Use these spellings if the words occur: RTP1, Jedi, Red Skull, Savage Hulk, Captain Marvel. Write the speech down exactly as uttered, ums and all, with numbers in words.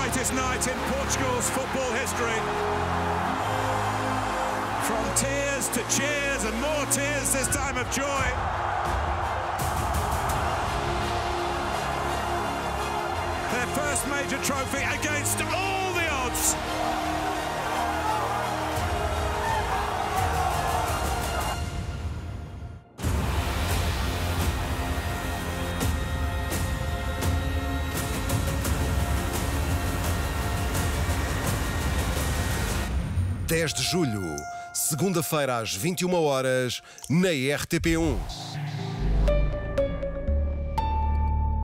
greatest night in Portugal's football history. From tears to cheers and more tears this time of joy. Their first major trophy against all the odds. dez de julho, segunda-feira às vinte e uma horas, na R T P um.